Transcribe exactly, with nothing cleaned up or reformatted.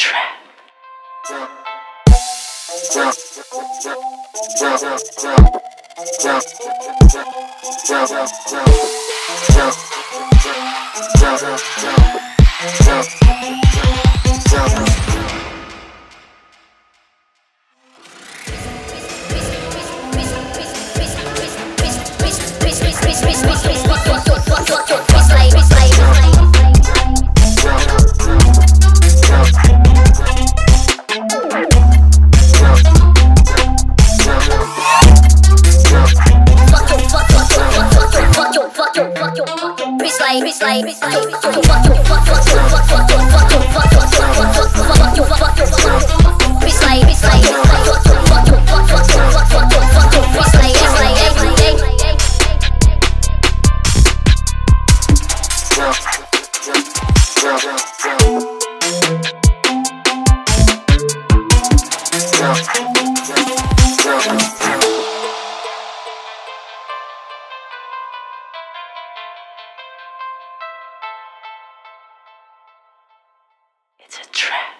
trap. It's a trap.